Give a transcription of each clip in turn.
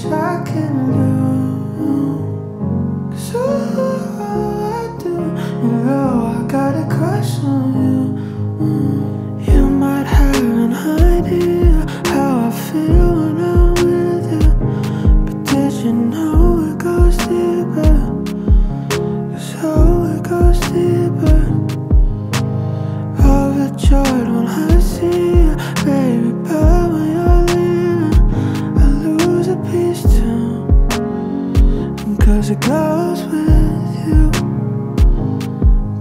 I can do, 'cause all I do, you know I got a crush on you. You might have an idea how I feel when I'm with you, but did you know it goes deeper? 'Cause all it goes deeper. I've enjoyed when I see you, baby, but when you're leaving, I lose a piece too, 'cause it goes with you.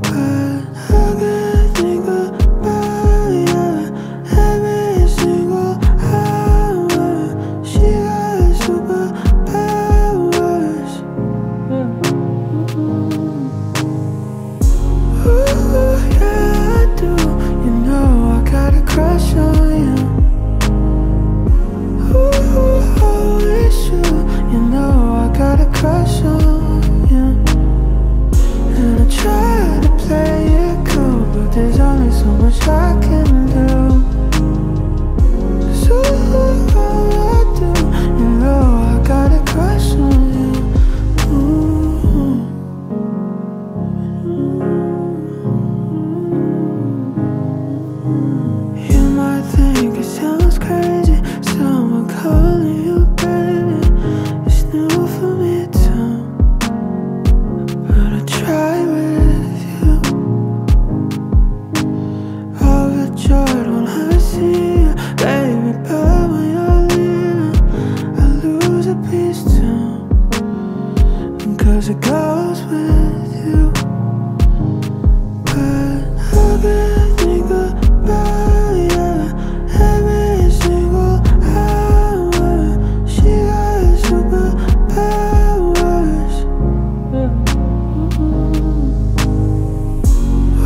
But I can think about you every single hour. She has superpowers. Ooh, yeah, I do. You know I got a crush on you. Ooh, holy shoot. You know I got a crush on you, and I try to play it cool, but there's only so much I can do. 'Cause all I do, you know I got a crush on you. Ooh. You might think it sounds crazy, someone calling you baby, it's new for me, it goes with you. But I can think about you every single hour. She has superpowers.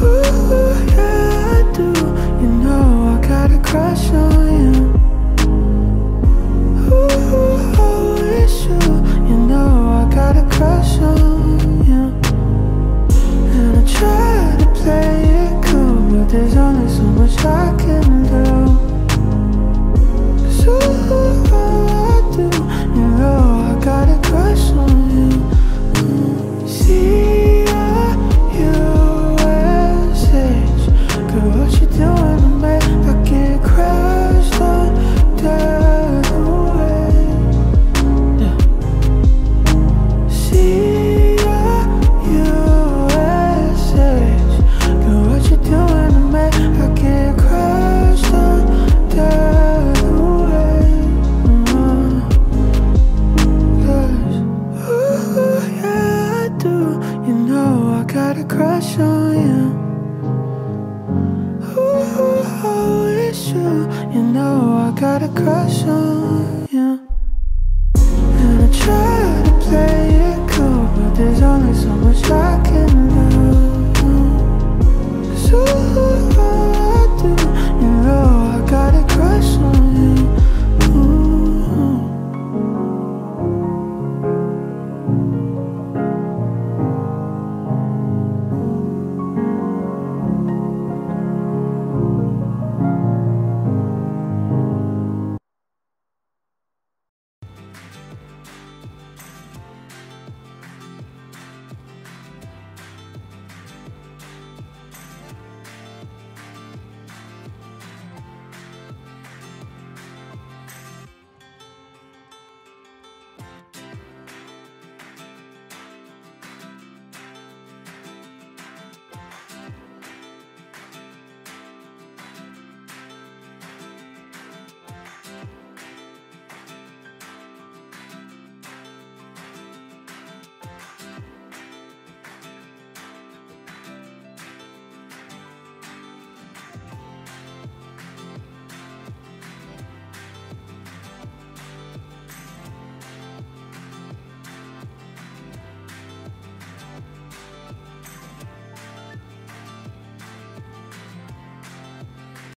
Ooh, yeah, I do. You know I got a crush on you. Ooh, holy shoot. You know I got a crush on you, and I try to play it cool, but there's only so much I can do. 'Cause all I do, you know I got a crush on you. C-R-U-S-H. Girl, what you doing to make I get crushed on down? Got a crush on you, and I try to play it cool, but there's only so much I can.